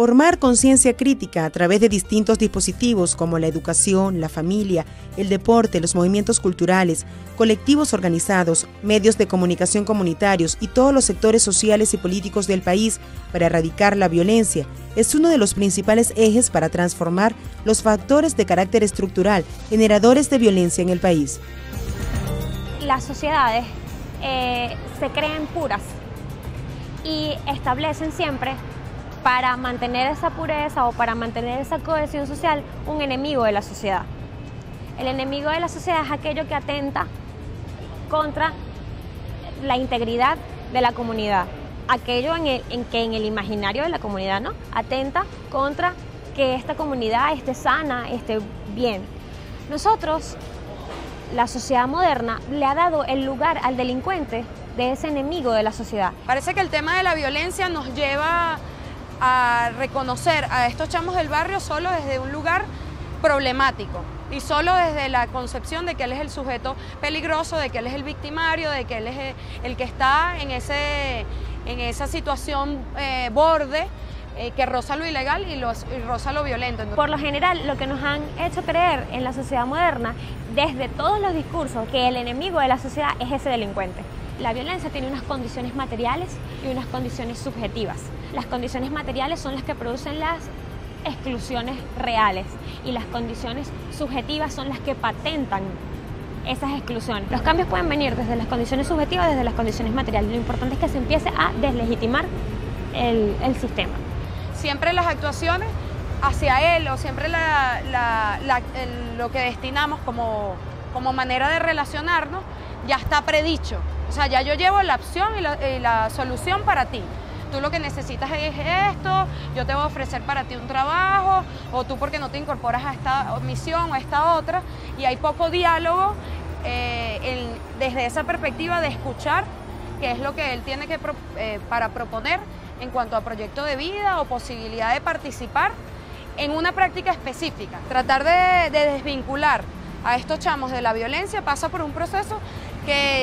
Formar conciencia crítica a través de distintos dispositivos como la educación, la familia, el deporte, los movimientos culturales, colectivos organizados, medios de comunicación comunitarios y todos los sectores sociales y políticos del país para erradicar la violencia es uno de los principales ejes para transformar los factores de carácter estructural generadores de violencia en el país. Las sociedades se creen puras y establecen siempre, para mantener esa pureza o para mantener esa cohesión social, un enemigo de la sociedad. El enemigo de la sociedad es aquello que atenta contra la integridad de la comunidad, aquello en que en el imaginario de la comunidad, ¿no?, atenta contra que esta comunidad esté sana, esté bien. Nosotros, la sociedad moderna, le ha dado el lugar al delincuente de ese enemigo de la sociedad. Parece que el tema de la violencia nos lleva a reconocer a estos chamos del barrio solo desde un lugar problemático y solo desde la concepción de que él es el sujeto peligroso, de que él es el victimario, de que él es el que está en esa situación borde que roza lo ilegal y roza lo violento. Por lo general, lo que nos han hecho creer en la sociedad moderna, desde todos los discursos, que el enemigo de la sociedad es ese delincuente. La violencia tiene unas condiciones materiales y unas condiciones subjetivas. Las condiciones materiales son las que producen las exclusiones reales y las condiciones subjetivas son las que patentan esas exclusiones. Los cambios pueden venir desde las condiciones subjetivas, desde las condiciones materiales. Lo importante es que se empiece a deslegitimar el sistema. Siempre las actuaciones hacia él o siempre lo que destinamos como manera de relacionarnos ya está predicho. O sea, ya yo llevo la opción y la solución para ti. Tú lo que necesitas es esto, yo te voy a ofrecer para ti un trabajo, o tú porque no te incorporas a esta misión o a esta otra, y hay poco diálogo desde esa perspectiva de escuchar qué es lo que él tiene para proponer en cuanto a proyecto de vida o posibilidad de participar en una práctica específica. Tratar de desvincular a estos chamos de la violencia pasa por un proceso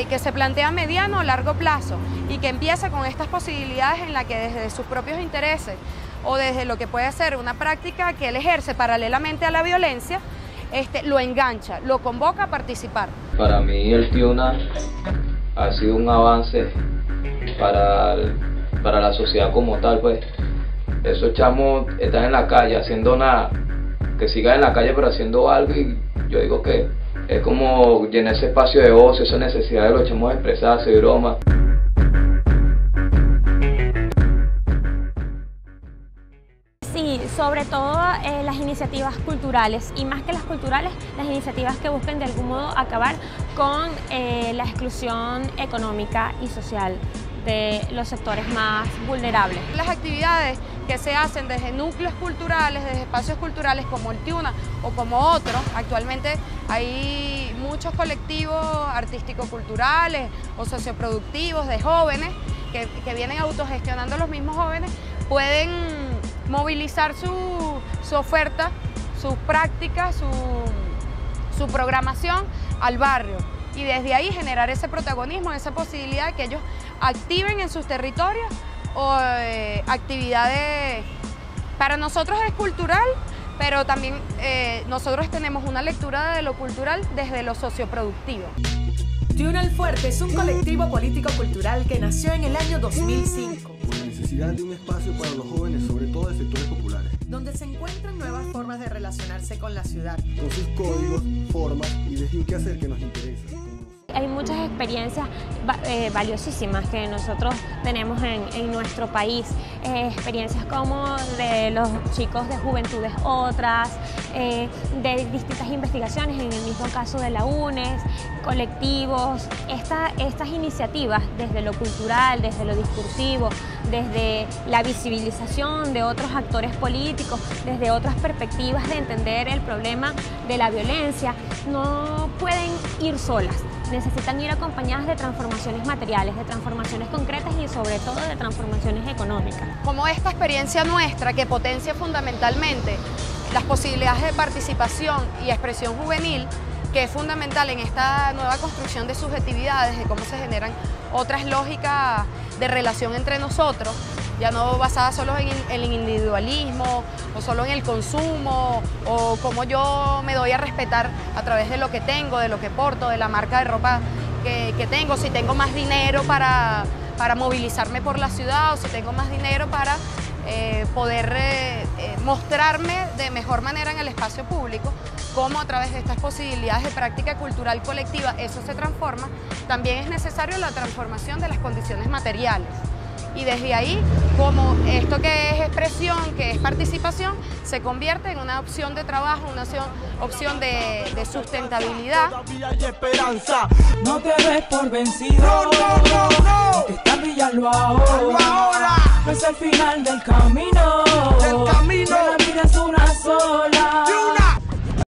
que se plantea a mediano o largo plazo y que empieza con estas posibilidades en las que desde sus propios intereses o desde lo que puede ser una práctica que él ejerce paralelamente a la violencia, lo engancha, lo convoca a participar. Para mí el Tiuna ha sido un avance para la sociedad como tal, pues esos chamos están en la calle haciendo nada, que sigan en la calle pero haciendo algo, y yo digo que es como llenar ese espacio de ocio, esa necesidad de los chamos de expresarse, de broma. Sí, sobre todo las iniciativas culturales, y más que las culturales, las iniciativas que busquen de algún modo acabar con la exclusión económica y social de los sectores más vulnerables. Las actividades que se hacen desde núcleos culturales, desde espacios culturales como el Tiuna o como otros, actualmente hay muchos colectivos artístico-culturales o socioproductivos de jóvenes que vienen autogestionando los mismos jóvenes, pueden movilizar su oferta, sus prácticas, su programación al barrio y desde ahí generar ese protagonismo, esa posibilidad de que ellos activen en sus territorios o actividades. Para nosotros es cultural, pero también nosotros tenemos una lectura de lo cultural desde lo socioproductivo. Tiuna el Fuerte es un colectivo político-cultural que nació en el año 2005. Con la necesidad de un espacio para los jóvenes, sobre todo de sectores populares, donde se encuentran nuevas formas de relacionarse con la ciudad, con sus códigos, formas y desde un quehacer que nos interesa. Hay muchas experiencias valiosísimas que nosotros tenemos en nuestro país, experiencias como de los chicos de Juventudes Otras, de distintas investigaciones, en el mismo caso de la UNES, colectivos. Estas iniciativas desde lo cultural, desde lo discursivo, desde la visibilización de otros actores políticos, desde otras perspectivas de entender el problema de la violencia, no pueden ir solas. Necesitan ir acompañadas de transformaciones materiales, de transformaciones concretas y sobre todo de transformaciones económicas. Como esta experiencia nuestra que potencia fundamentalmente las posibilidades de participación y expresión juvenil, que es fundamental en esta nueva construcción de subjetividades, de cómo se generan otras lógicas de relación entre nosotros, ya no basada solo en el individualismo o solo en el consumo o cómo yo me doy a respetar a través de lo que tengo, de lo que porto, de la marca de ropa que tengo, si tengo más dinero para movilizarme por la ciudad o si tengo más dinero para poder mostrarme de mejor manera en el espacio público, cómo a través de estas posibilidades de práctica cultural colectiva eso se transforma. También es necesario la transformación de las condiciones materiales. Y desde ahí, como esto que es expresión, que es participación, se convierte en una opción de trabajo, una opción de sustentabilidad. Todavía hay esperanza, no te des por vencido, no. Está brillando ahora, es el final del camino, la vida es una sola.